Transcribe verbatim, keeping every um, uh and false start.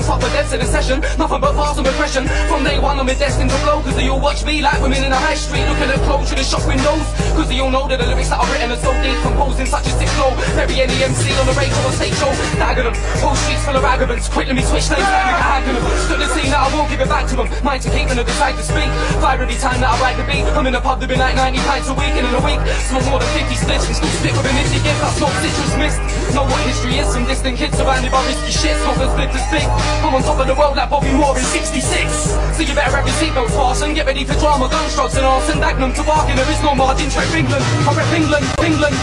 so suffer deaths in a session. Nothing but fast and repression. From day one I'm destined to blow, cause they all watch me like women in a high street looking at clothes through the shop windows. Cause they all know that the lyrics that I've written are so deep, composed in such a sick flow. Bury any M C on the radio or stage show, dagging them. Whole streets full of arguments, quick let me switch names like a haggling them. Stood the scene that I won't give it back to them. Mind to keep and I decide to speak. Fire every time that I write the beat. I'm in a pub doing like ninety pints a week, and in a week smoke more than fifty splits and still spit with an itchy gift. I smoke citrus mist. Know what history is, some distant kids surrounded by risky shit. Smoking split to stick. I'm on top of the world like Bobby Moore in sixty-six. So you better have your seatbelts fastened. Get ready for drama, gunstrokes and arson. Dagnum to barking, there is no margin. Trip England, I rep England, England.